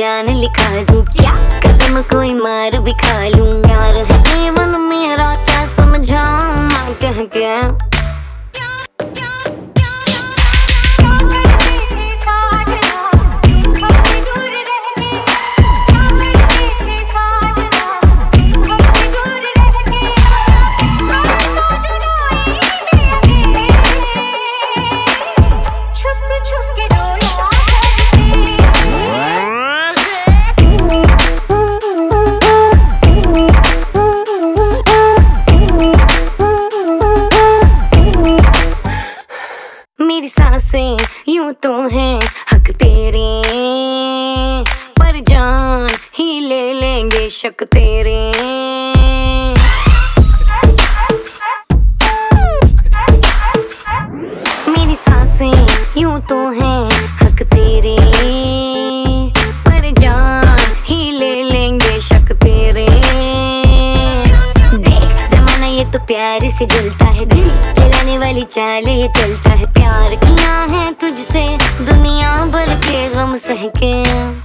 जान लिखा दूं, क्या कसम कोई मार भी खा लूं। प्यार है जीवन मेरा क्या समझाऊं मैं कह के। मेरी सांसें यूं तो हैं हक तेरे, पर जान ही ले लेंगे शक तेरे। मेरी सांसें यूं तो हैं हक तेरे, पर जान ही ले लेंगे शक तेरे। देख जमाना ये तो प्यार से जलता है, दिल जलाने वाली चाल ये चलता है। प्यार किया है तुझसे दुनिया भर के गम सह के।